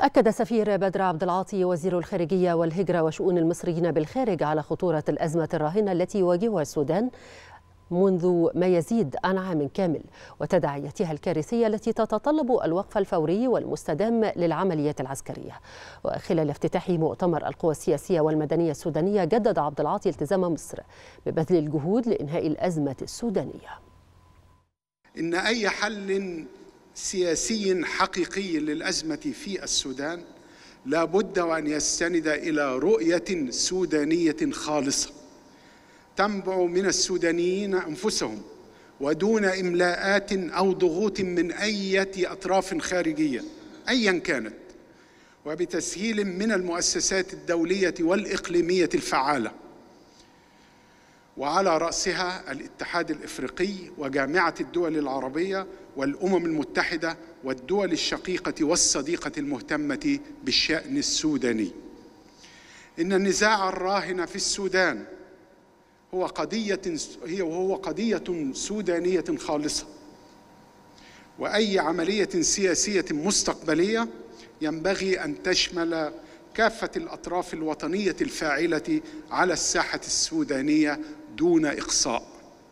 أكد سفير بدر عبد العاطي وزير الخارجية والهجرة وشؤون المصريين بالخارج على خطورة الأزمة الراهنة التي يواجهها السودان منذ ما يزيد عن عام كامل وتداعياتها الكارثية التي تتطلب الوقف الفوري والمستدام للعمليات العسكرية. وخلال افتتاح مؤتمر القوى السياسية والمدنية السودانية جدد عبد العاطي التزام مصر ببذل الجهود لإنهاء الأزمة السودانية. إن أي حل سياسي حقيقي للأزمة في السودان لا بد وأن يستند إلى رؤية سودانية خالصة تنبع من السودانيين أنفسهم ودون إملاءات أو ضغوط من أي أطراف خارجية أيا كانت، وبتسهيل من المؤسسات الدولية والإقليمية الفعالة، وعلى رأسها الاتحاد الإفريقي وجامعة الدول العربية والأمم المتحدة والدول الشقيقة والصديقة المهتمة بالشأن السوداني. إن النزاع الراهن في السودان هو قضية سودانية خالصة، وأي عملية سياسية مستقبلية ينبغي أن تشمل كافة الأطراف الوطنية الفاعلة على الساحة السودانية دون إقصاء.